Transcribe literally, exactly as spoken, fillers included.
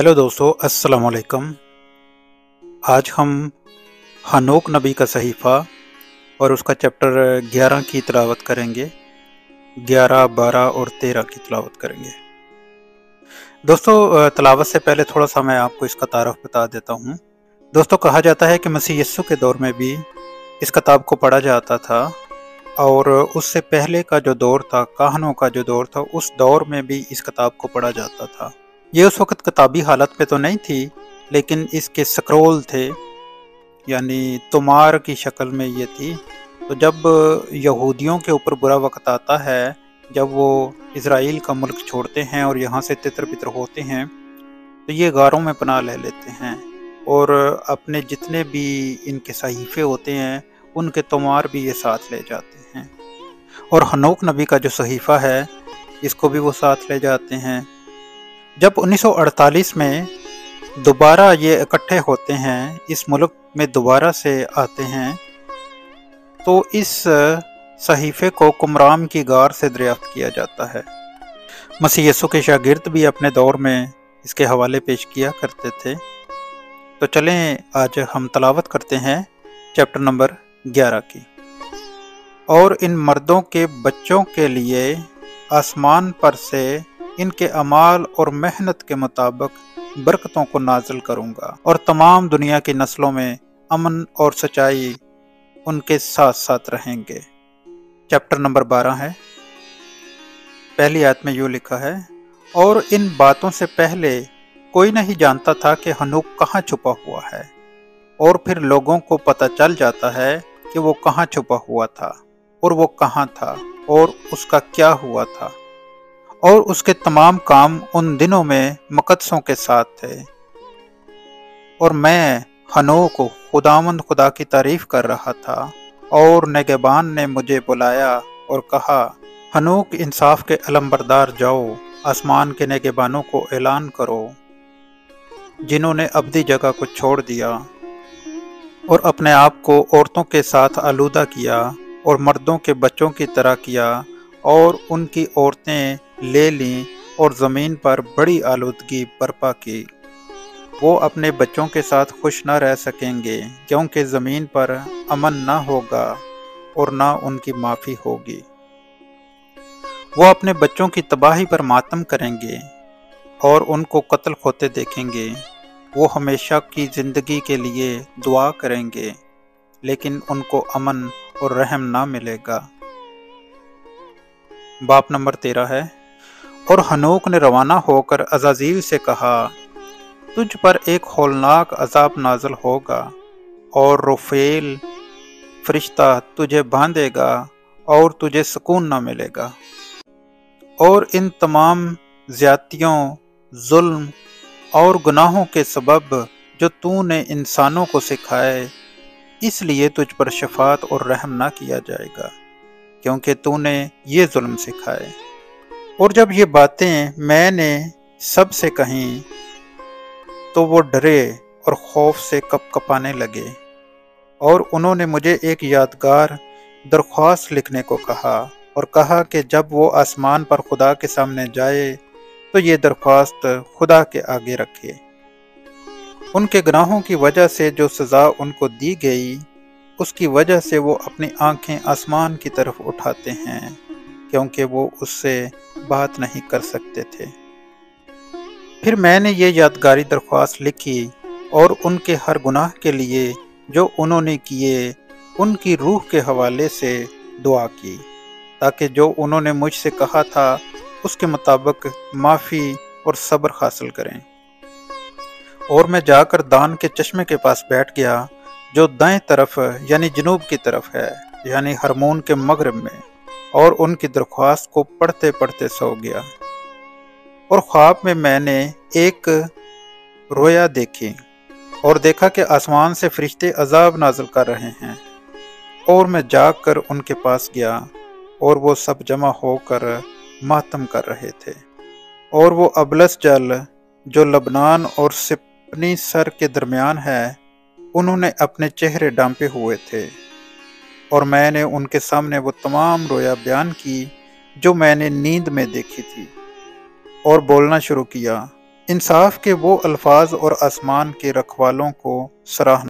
Hello दोस्तों, अस्सलाम वालेकुम। आज हम हनोक नबी का सहीफ़ा और उसका चैप्टर ग्यारह की तिलावत करेंगे। ग्यारह, बारह और तेरह की तिलावत करेंगे। दोस्तों, तिलावत से पहले थोड़ा सा मैं आपको इसका तारफ़ बता देता हूँ। दोस्तों, कहा जाता है कि मसीह यस्सु के दौर में भी इस किताब को पढ़ा जाता था, और उससे पहले का जो दौर था, काहनों का जो दौर था, उस दौर में भी इस किताब को पढ़ा जाता था। ये उस वक्त किताबी हालत पे तो नहीं थी, लेकिन इसके स्क्रोल थे, यानी तुमार की शक्ल में ये थी। तो जब यहूदियों के ऊपर बुरा वक्त आता है, जब वो इजराइल का मुल्क छोड़ते हैं और यहाँ से तितर बितर होते हैं, तो ये गारों में पनाह ले लेते हैं और अपने जितने भी इनके सहीफ़े होते हैं उनके तुमार भी ये साथ ले जाते हैं। और हनोक नबी का जो सहीफ़ा है, इसको भी वो साथ ले जाते हैं। जब उन्नीस सौ अड़तालीस में दोबारा ये इकट्ठे होते हैं, इस मुल्क में दोबारा से आते हैं, तो इस सहीफ़े को कुम्राम की गार से दरियाफ्त किया जाता है। मसीह यीशु के शागिर्द भी अपने दौर में इसके हवाले पेश किया करते थे। तो चलें, आज हम तलावत करते हैं चैप्टर नंबर ग्यारह की। और इन मर्दों के बच्चों के लिए आसमान पर से इनके अमाल और मेहनत के मुताबिक बरकतों को नाजिल करूंगा, और तमाम दुनिया की नस्लों में अमन और सच्चाई उनके साथ साथ रहेंगे। चैप्टर नंबर बारह है। पहली आयत में यूँ लिखा है, और इन बातों से पहले कोई नहीं जानता था कि हनोक कहाँ छुपा हुआ है, और फिर लोगों को पता चल जाता है कि वो कहाँ छुपा हुआ था और वो कहाँ था और उसका क्या हुआ था। और उसके तमाम काम उन दिनों में मकदसों के साथ थे, और मैं हनोक को खुदावंद खुदा की तारीफ कर रहा था। और नेगेबान ने मुझे बुलाया और कहा, हनोक इंसाफ के अलमबरदार जाओ, आसमान के नेगेबानों को ऐलान करो जिन्होंने अब्दी जगह को छोड़ दिया और अपने आप को औरतों के साथ आलूदा किया और मर्दों के बच्चों की तरह किया, और उनकी औरतें ले लीं और ज़मीन पर बड़ी आलूदगी बर्पा की। वो अपने बच्चों के साथ खुश न रह सकेंगे, क्योंकि ज़मीन पर अमन ना होगा और ना उनकी माफ़ी होगी। वो अपने बच्चों की तबाही पर मातम करेंगे और उनको कत्ल होते देखेंगे। वो हमेशा की ज़िंदगी के लिए दुआ करेंगे, लेकिन उनको अमन और रहम ना मिलेगा। बाप नंबर तेरह है। और हनोक ने रवाना होकर अजाजीव से कहा, तुझ पर एक होलनाक अजाब नाजल होगा, और रुफ़ेल फरिश्ता तुझे बांधेगा और तुझे सुकून न मिलेगा। और इन तमाम ज़्यादतियों, जुल्म और गुनाहों के सबब जो तूने इंसानों को सिखाए, इसलिए तुझ पर शफात और रहम न किया जाएगा, क्योंकि तूने ये जुल्म सिखाए। और जब ये बातें मैंने सब से कहीं, तो वो डरे और खौफ से कपकपाने लगे। और उन्होंने मुझे एक यादगार दरख्वास्त लिखने को कहा, और कहा कि जब वो आसमान पर खुदा के सामने जाए तो ये दरख्वास्त खुदा के आगे रखे। उनके गुनाहों की वजह से जो सज़ा उनको दी गई, उसकी वजह से वो अपनी आंखें आसमान की तरफ उठाते हैं, क्योंकि वो उससे बात नहीं कर सकते थे। फिर मैंने ये यादगारी दरख्वास्त लिखी, और उनके हर गुनाह के लिए जो उन्होंने किए, उनकी रूह के हवाले से दुआ की, ताकि जो उन्होंने मुझसे कहा था उसके मुताबिक माफ़ी और सब्र हासिल करें। और मैं जाकर दान के चश्मे के पास बैठ गया, जो दाएं तरफ यानी जनूब की तरफ है, यानी हरमोन के मगरब में, और उनकी दरख्वास्त को पढ़ते पढ़ते सो गया। और ख्वाब में मैंने एक रोया देखी, और देखा कि आसमान से फरिश्ते अजाब नाजिल कर रहे हैं। और मैं जाकर उनके पास गया, और वो सब जमा होकर मातम कर रहे थे। और वो अबलस जल, जो लबनान और सिपनी सर के दरमियान है, उन्होंने अपने चेहरे डांपे हुए थे। और मैंने उनके सामने वो तमाम रोया बयान की जो मैंने नींद में देखी थी, और बोलना शुरू किया, इंसाफ के वो अल्फाज और आसमान के रखवालों को सराहना